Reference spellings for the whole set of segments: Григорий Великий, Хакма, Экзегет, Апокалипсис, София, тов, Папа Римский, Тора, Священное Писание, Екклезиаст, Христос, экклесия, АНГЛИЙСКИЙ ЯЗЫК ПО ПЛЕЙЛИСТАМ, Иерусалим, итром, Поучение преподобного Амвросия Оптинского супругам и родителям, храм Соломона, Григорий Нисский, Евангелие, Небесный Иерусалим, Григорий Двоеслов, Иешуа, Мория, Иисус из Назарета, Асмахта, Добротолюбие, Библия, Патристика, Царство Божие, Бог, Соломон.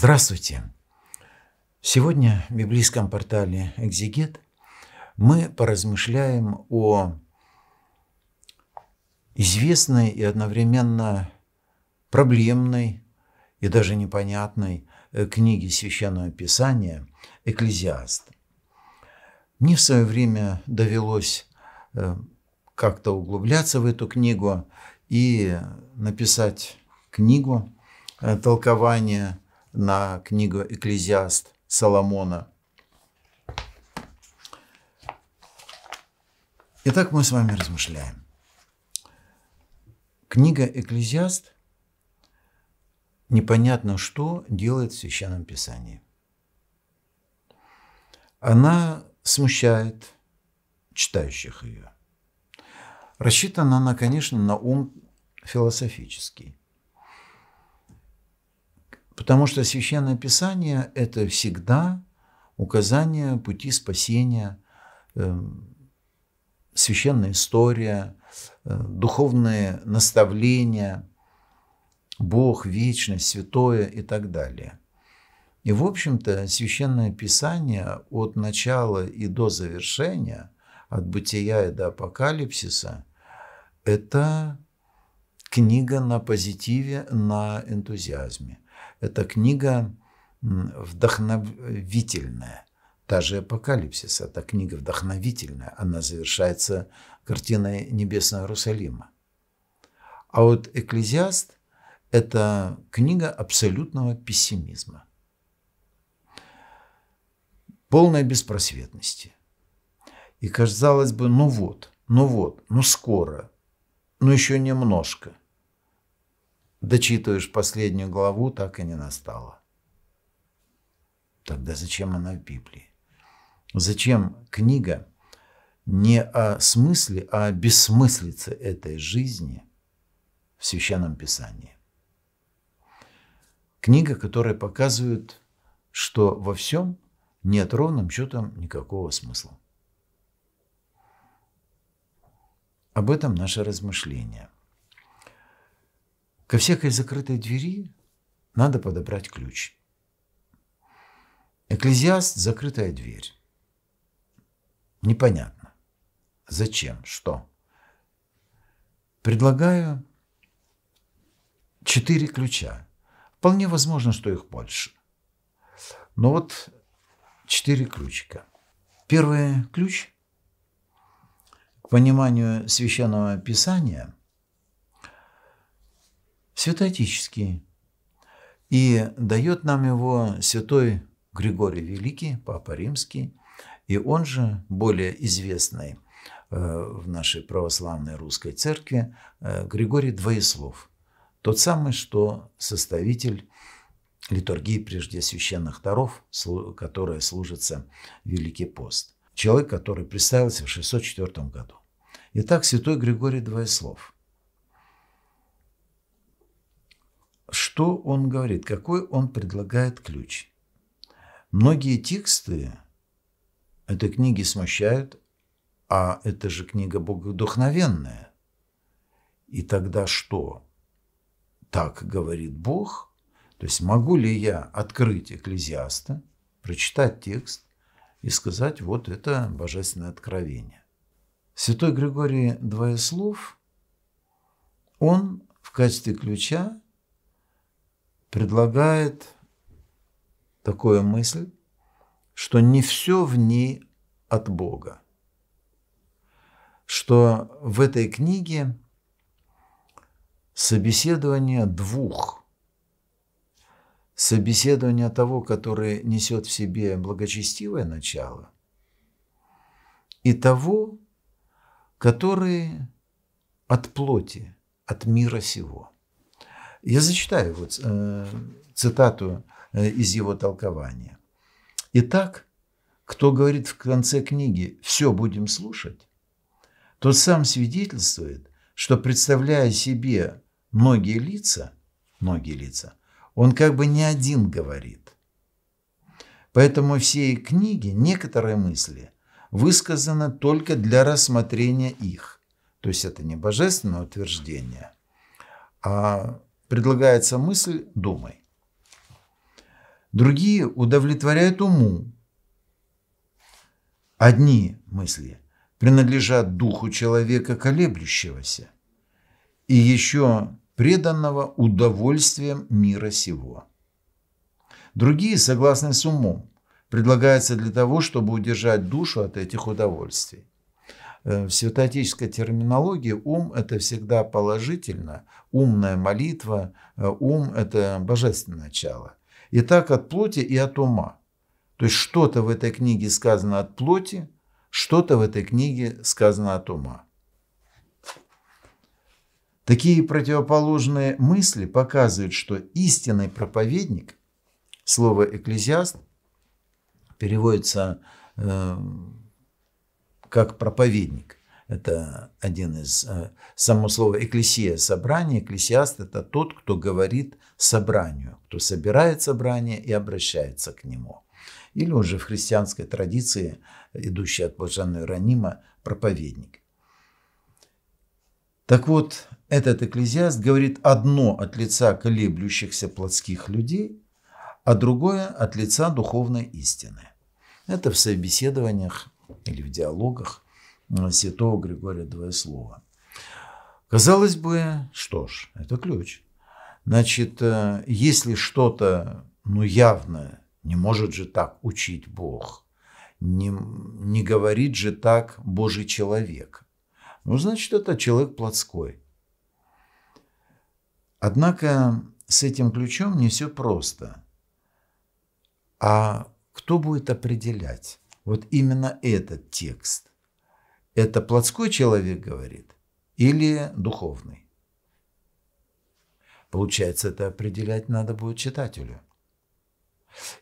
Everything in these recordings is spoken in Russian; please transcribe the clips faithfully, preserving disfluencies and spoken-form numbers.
Здравствуйте! Сегодня в библейском портале «Экзегет» мы поразмышляем о известной и одновременно проблемной и даже непонятной книге Священного Писания «Екклезиаст». Мне в свое время довелось как-то углубляться в эту книгу и написать книгу толкование на книгу «Екклезиаст» Соломона. Итак, мы с вами размышляем. Книга «Екклезиаст» непонятно что делает в Священном Писании. Она смущает читающих ее. Рассчитана она, конечно, на ум философический. Потому что Священное Писание – это всегда указание пути спасения, священная история, духовные наставления, Бог, вечность, святое и так далее. И, в общем-то, Священное Писание от начала и до завершения, от бытия и до апокалипсиса – это книга на позитиве, на энтузиазме. Эта книга вдохновительная. Та же «Апокалипсис» – это книга вдохновительная. Она завершается картиной Небесного Иерусалима. А вот «Екклезиаст» – это книга абсолютного пессимизма. Полной беспросветности. И казалось бы, ну вот, ну вот, ну скоро, ну еще немножко. Дочитываешь последнюю главу, так и не настало. Тогда зачем она в Библии? Зачем книга не о смысле, а о бессмыслице этой жизни в Священном Писании? Книга, которая показывает, что во всем нет ровным счетом никакого смысла. Об этом наше размышление. Ко всякой закрытой двери надо подобрать ключ. «Екклезиаст» – закрытая дверь. Непонятно. Зачем? Что? Предлагаю четыре ключа. Вполне возможно, что их больше. Но вот четыре ключика. Первый ключ к пониманию Священного Писания – святоотеческий, и дает нам его святой Григорий Великий, Папа Римский, и он же более известный в нашей православной русской церкви Григорий Двоеслов, тот самый, что составитель литургии прежде священных даров, которая служится Великий пост, человек, который представился в шестьсот четвёртом году. Итак, святой Григорий Двоеслов. Что он говорит? Какой он предлагает ключ? Многие тексты этой книги смущают, а это же книга богодухновенная. И тогда что? Так говорит Бог? То есть могу ли я открыть «Екклезиаста», прочитать текст и сказать, вот это божественное откровение? Святой Григорий Двоеслов, он в качестве ключа предлагает такую мысль, что не все в ней от Бога, что в этой книге собеседование двух, собеседование того, который несет в себе благочестивое начало, и того, который от плоти, от мира сего. Я зачитаю вот, э, цитату э, из его толкования. «Итак, кто говорит в конце книги «все будем слушать», тот сам свидетельствует, что, представляя себе многие лица, многие лица, он как бы не один говорит. Поэтому всей книге некоторые мысли высказаны только для рассмотрения их». То есть это не божественное утверждение, а предлагается мысль «думай». другие удовлетворяют уму. Одни мысли принадлежат духу человека колеблющегося и еще преданного удовольствием мира сего. Другие согласны с умом, предлагаются для того, чтобы удержать душу от этих удовольствий. В святоотеческой терминологии ум – это всегда положительно, умная молитва, ум – это божественное начало. И так от плоти и от ума. То есть что-то в этой книге сказано от плоти, что-то в этой книге сказано от ума. Такие противоположные мысли показывают, что истинный проповедник, слово «экклезиаст» переводится э, как «проповедник». Это один из... Э, само слово «экклесия» – собрание. Экклезиаст – это тот, кто говорит собранию, кто собирает собрание и обращается к нему. Или уже в христианской традиции, идущей от блаженного Иеронима, проповедник. Так вот, этот экклезиаст говорит одно от лица колеблющихся плотских людей, а другое от лица духовной истины. Это в собеседованиях или в диалогах святого Григория Двоеслова. Казалось бы, что ж, это ключ. Значит, если что-то, ну, явное, не может же так учить Бог, не, не говорит же так Божий человек, ну, значит, это человек плотской. Однако с этим ключом не все просто. А кто будет определять? Вот именно этот текст. Это плотской человек говорит или духовный? Получается, это определять надо будет читателю.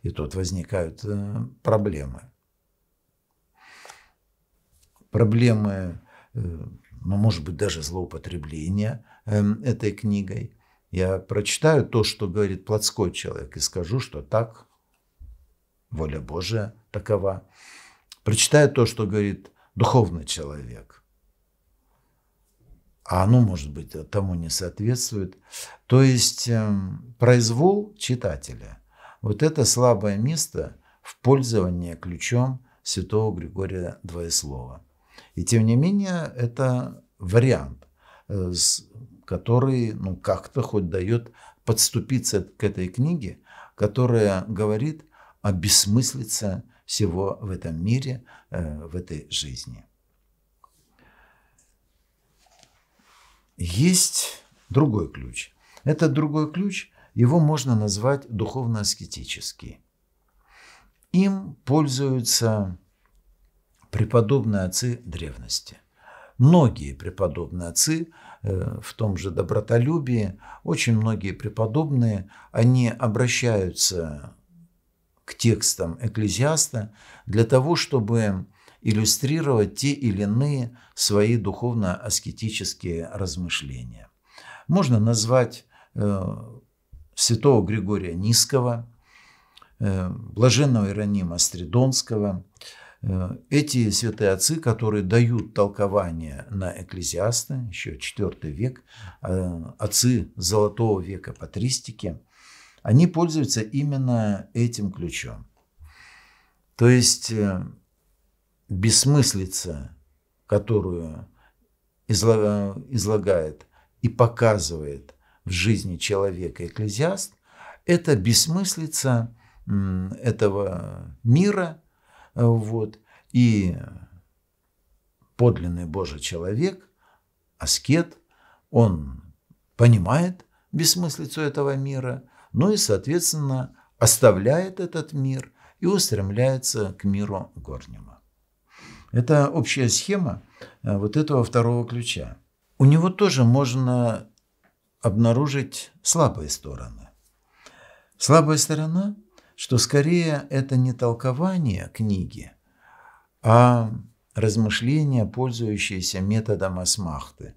И тут возникают проблемы. Проблемы, ну, может быть, даже злоупотребления этой книгой. Я прочитаю то, что говорит плотской человек, и скажу, что так воля Божия такова. Прочитаю то, что говорит духовный человек, а оно, может быть, тому не соответствует. То есть произвол читателя. Вот это слабое место в пользовании ключом святого Григория Двоеслова. И тем не менее, это вариант, который, ну, как-то хоть дает подступиться к этой книге, которая говорит о бессмыслице всего в этом мире, в этой жизни. Есть другой ключ. Этот другой ключ, его можно назвать духовно-аскетический. Им пользуются преподобные отцы древности. Многие преподобные отцы в том же добротолюбии, очень многие преподобные, они обращаются к текстам экклезиаста для того, чтобы иллюстрировать те или иные свои духовно-аскетические размышления. Можно назвать э, святого Григория Нисского, э, блаженного Иеронима Стридонского. Э, эти святые отцы, которые дают толкование на экклезиаста, еще четвёртый век, э, отцы золотого века Патристики, они пользуются именно этим ключом. То есть бессмыслица, которую излагает и показывает в жизни человека экклезиаст, это бессмыслица этого мира. Вот, и подлинный Божий человек, аскет, он понимает бессмыслицу этого мира, ну и, соответственно, оставляет этот мир и устремляется к миру горнему. Это общая схема вот этого второго ключа. У него тоже можно обнаружить слабые стороны. Слабая сторона, что скорее это не толкование книги, а размышления, пользующиеся методом Асмахты.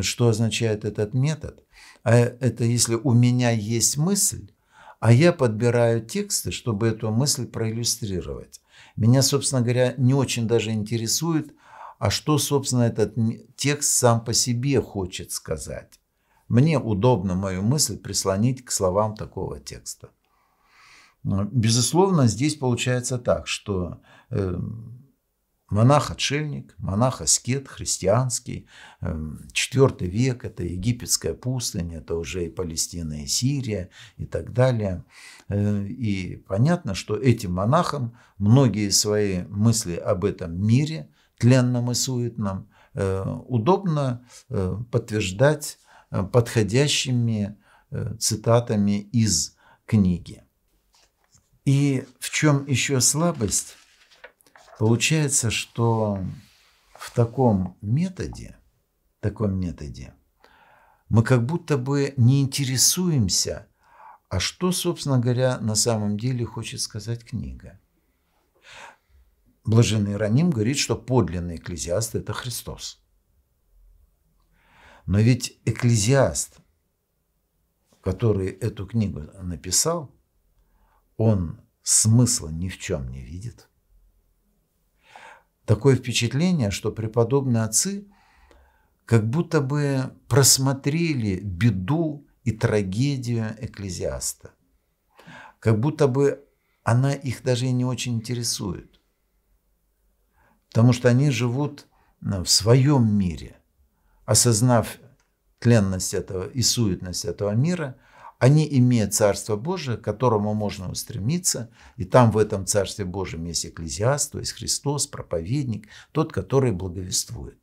Что означает этот метод? А это если у меня есть мысль, а я подбираю тексты, чтобы эту мысль проиллюстрировать. Меня, собственно говоря, не очень даже интересует, а что, собственно, этот текст сам по себе хочет сказать. Мне удобно мою мысль прислонить к словам такого текста. Безусловно, здесь получается так, что монах-отшельник, монах-аскет христианский, четвёртый век, это египетская пустыня, это уже и Палестина, и Сирия, и так далее. И понятно, что этим монахам многие свои мысли об этом мире, тленном и суетном, удобно подтверждать подходящими цитатами из книги. И в чем еще слабость? Получается, что в таком методе, в таком методе мы как будто бы не интересуемся, а что, собственно говоря, на самом деле хочет сказать книга. Блаженный Иероним говорит, что подлинный экклезиаст – это Христос. Но ведь экклезиаст, который эту книгу написал, он смысла ни в чем не видит. Такое впечатление, что преподобные отцы как будто бы просмотрели беду и трагедию экклезиаста. Как будто бы она их даже и не очень интересует. Потому что они живут в своем мире. Осознав тленность этого и суетность этого мира, они имеют Царство Божие, к которому можно устремиться, и там в этом Царстве Божьем есть экклезиаст, то есть Христос, проповедник, тот, который благовествует.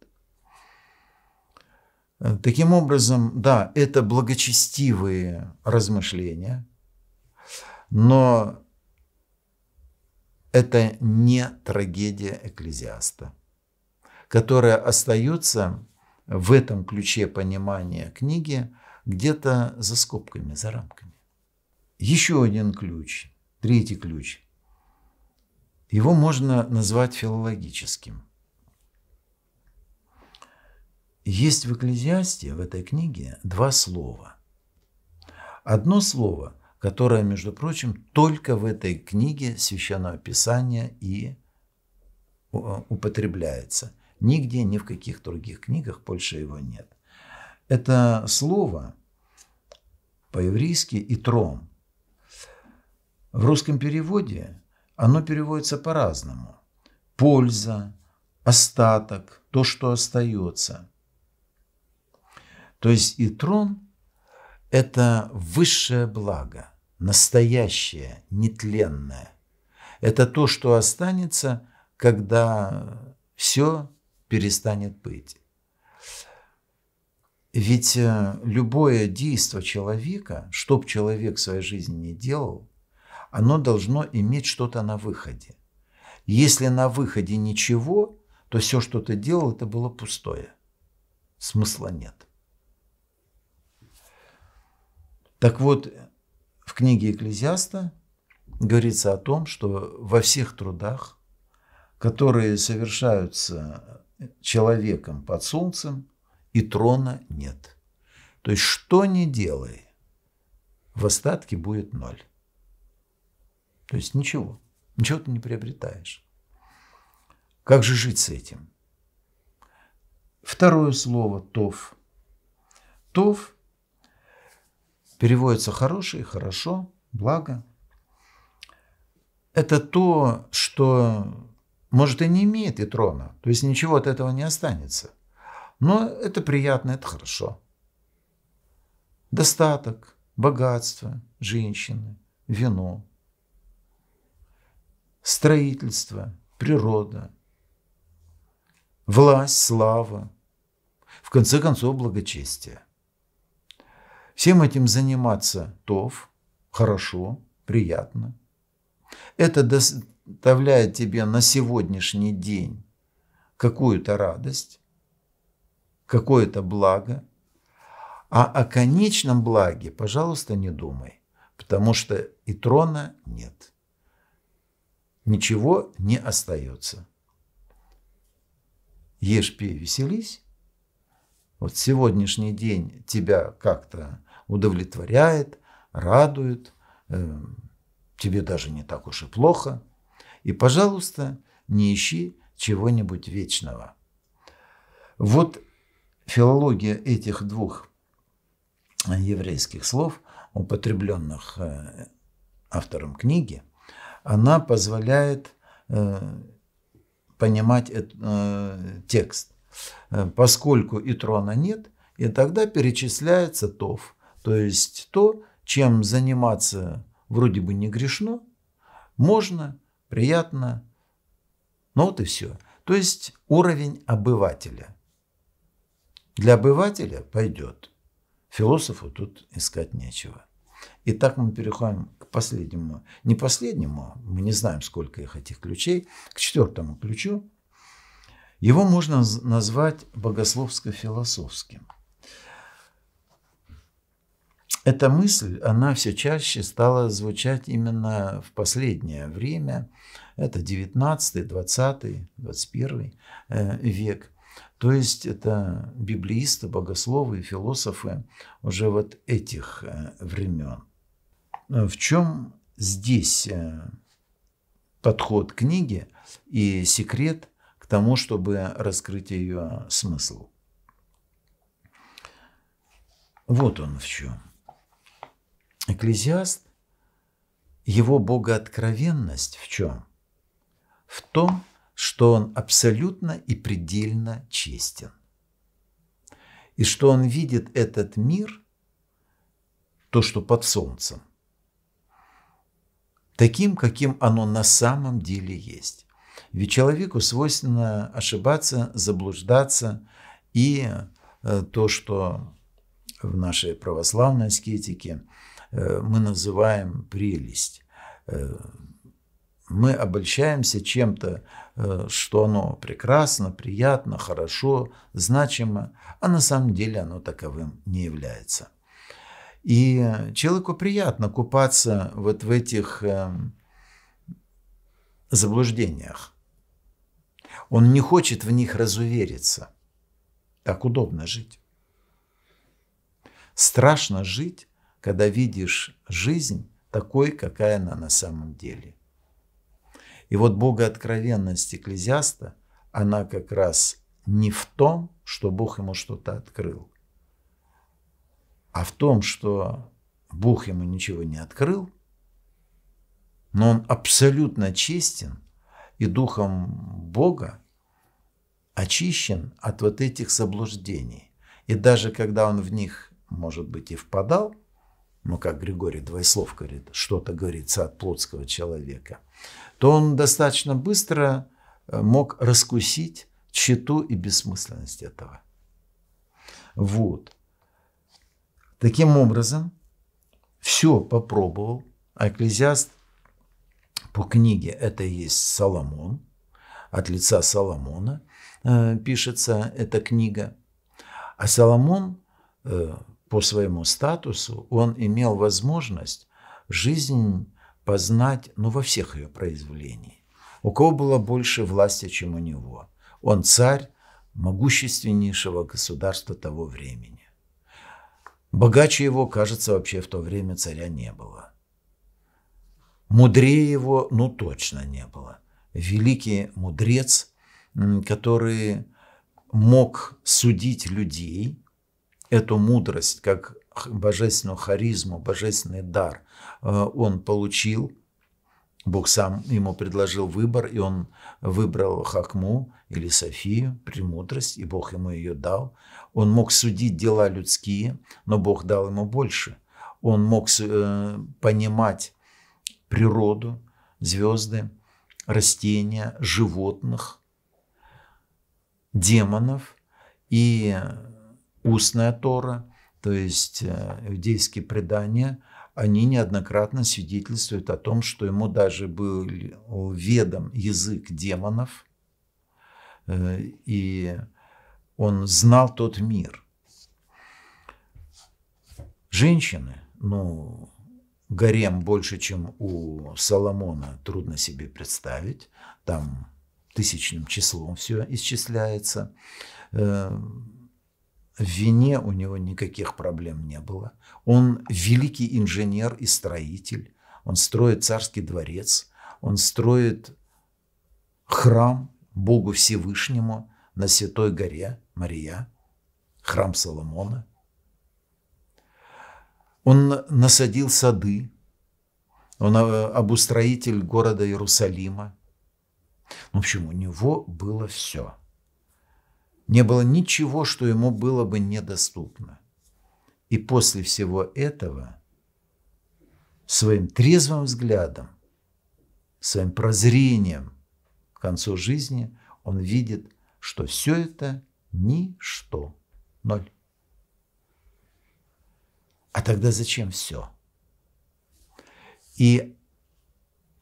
Таким образом, да, это благочестивые размышления, но это не трагедия экклезиаста, которая остается в этом ключе понимания книги где-то за скобками, за рамками. Еще один ключ, третий ключ. Его можно назвать филологическим. Есть в Екклезиасте, в этой книге, два слова. Одно слово, которое, между прочим, только в этой книге Священного Писания и употребляется. Нигде, ни в каких других книгах больше его нет. Это слово по-еврейски «итром». В русском переводе оно переводится по-разному. Польза, остаток, то, что остается. То есть «итром» – это высшее благо, настоящее, нетленное. Это то, что останется, когда все перестанет быть. Ведь любое действие человека, что бы человек в своей жизни ни делал, оно должно иметь что-то на выходе. Если на выходе ничего, то все, что ты делал, это было пустое. Смысла нет. Так вот, в книге Екклезиаста говорится о том, что во всех трудах, которые совершаются человеком под солнцем, и трона нет. То есть, что ни делай, в остатке будет ноль. То есть, ничего. Ничего ты не приобретаешь. Как же жить с этим? Второе слово – тов. Тов переводится «хороший», «хорошо», «благо». Это то, что, может, и не имеет и трона. То есть, ничего от этого не останется. Но это приятно, это хорошо. Достаток, богатство, женщины, вино, строительство, природа, власть, слава, в конце концов, благочестие. Всем этим заниматься тов, хорошо, приятно. Это доставляет тебе на сегодняшний день какую-то радость, какое-то благо, а о конечном благе, пожалуйста, не думай, потому что и трона нет. Ничего не остается. Ешь, пей, веселись. Вот сегодняшний день тебя как-то удовлетворяет, радует, тебе даже не так уж и плохо. И, пожалуйста, не ищи чего-нибудь вечного. Вот филология этих двух еврейских слов, употребленных автором книги, она позволяет э, понимать э, э, текст. Поскольку итрона нет, и тогда перечисляется тов, то есть то, чем заниматься вроде бы не грешно, можно, приятно, ну вот и все. То есть уровень обывателя. Для обывателя пойдет. Философу тут искать нечего. Итак, мы переходим к последнему, не последнему, мы не знаем, сколько их этих ключей, к четвертому ключу. Его можно назвать богословско-философским. Эта мысль, она все чаще стала звучать именно в последнее время. Это девятнадцатый, двадцатый, двадцать первый век. То есть это библеисты, богословы, философы уже вот этих времен. В чем здесь подход книги и секрет к тому, чтобы раскрыть ее смысл? Вот он в чем. Екклезиаст, его богооткровенность в чем? В том, что он абсолютно и предельно честен. И что он видит этот мир, то, что под солнцем, таким, каким оно на самом деле есть. Ведь человеку свойственно ошибаться, заблуждаться, и то, что в нашей православной аскетике мы называем прелесть. Мы обольщаемся чем-то, что оно прекрасно, приятно, хорошо, значимо, а на самом деле оно таковым не является. И человеку приятно купаться вот в этих заблуждениях. Он не хочет в них разувериться. Так удобно жить. Страшно жить, когда видишь жизнь такой, какая она на самом деле. И вот богооткровенность Екклезиаста, она как раз не в том, что Бог ему что-то открыл, а в том, что Бог ему ничего не открыл, но он абсолютно честен и духом Бога очищен от вот этих заблуждений. И даже когда он в них, может быть, и впадал, ну, как Григорий Двоеслов говорит, что-то говорится от плотского человека, то он достаточно быстро мог раскусить тщету и бессмысленность этого. Вот. Таким образом, все попробовал. А Екклезиаст по книге это и есть Соломон, от лица Соломона э, пишется эта книга. А Соломон э, по своему статусу, он имел возможность жизнь познать, ну, во всех ее проявлениях. У кого было больше власти, чем у него? Он царь могущественнейшего государства того времени. Богаче его, кажется, вообще в то время царя не было. Мудрее его, ну, точно не было. Великий мудрец, который мог судить людей, эту мудрость, как божественную харизму, божественный дар он получил. Бог сам ему предложил выбор, и он выбрал Хакму или Софию, премудрость, и Бог ему ее дал. Он мог судить дела людские, но Бог дал ему больше. Он мог понимать природу, звезды, растения, животных, демонов и устная Тора, то есть иудейские предания, они неоднократно свидетельствуют о том, что ему даже был ведом язык демонов, и он знал тот мир. Женщины, ну, гарем больше, чем у Соломона, трудно себе представить, там тысячным числом все исчисляется. В вине у него никаких проблем не было. Он великий инженер и строитель. Он строит царский дворец. Он строит храм Богу Всевышнему на Святой горе Мория, храм Соломона. Он насадил сады. он обустроитель города Иерусалима. В общем, у него было все. Не было ничего, что ему было бы недоступно. И после всего этого своим трезвым взглядом, своим прозрением к концу жизни он видит, что все это ничто, ноль. А тогда зачем все? И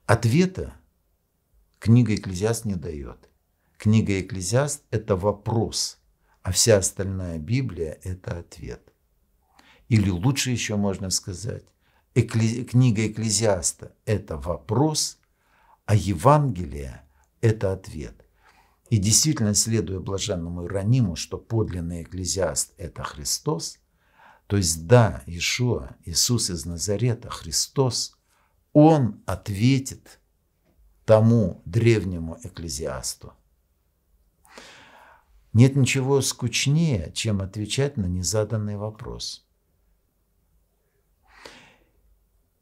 ответа книга «Екклезиаст» не дает. Книга «Екклезиаст» – это вопрос, а вся остальная Библия – это ответ. Или лучше еще можно сказать, Эккле... книга «Екклезиаста» – это вопрос, а Евангелие – это ответ. И действительно, следуя блаженному Иерониму, что подлинный экклезиаст – это Христос, то есть да, Иешуа, Иисус из Назарета, Христос, Он ответит тому древнему экклезиасту. Нет ничего скучнее, чем отвечать на незаданный вопрос.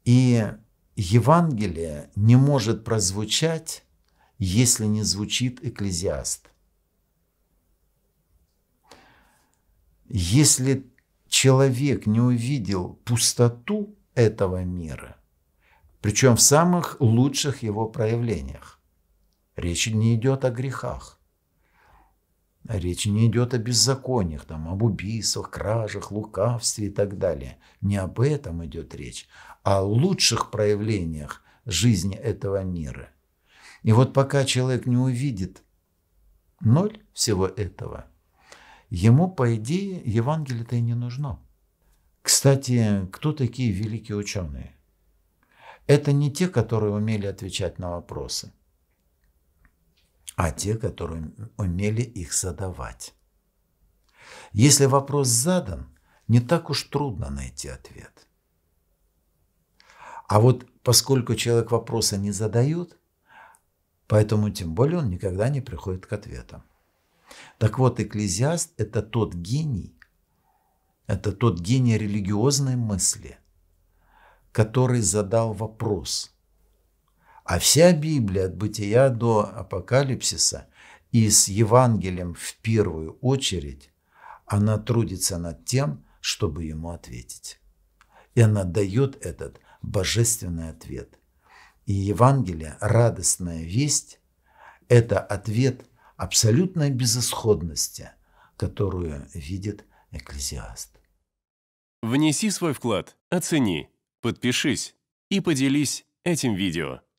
И Евангелие не может прозвучать, если не звучит экклезиаст. Если человек не увидел пустоту этого мира, причем в самых лучших его проявлениях, речь не идет о грехах, речь не идет о беззакониях, там, об убийствах, кражах, лукавстве и так далее. Не об этом идет речь, а о лучших проявлениях жизни этого мира. И вот пока человек не увидит ноль всего этого, ему, по идее, Евангелие-то и не нужно. Кстати, кто такие великие ученые? Это не те, которые умели отвечать на вопросы, а те, которые умели их задавать. Если вопрос задан, не так уж трудно найти ответ. А вот поскольку человек вопроса не задает, поэтому тем более он никогда не приходит к ответам. Так вот, экклезиаст – это тот гений, это тот гений религиозной мысли, который задал вопрос. А вся Библия от Бытия до Апокалипсиса и с Евангелием в первую очередь, она трудится над тем, чтобы ему ответить. И она дает этот божественный ответ. И Евангелие, радостная весть, это ответ абсолютной безысходности, которую видит экклезиаст. Внеси свой вклад, оцени, подпишись и поделись этим видео.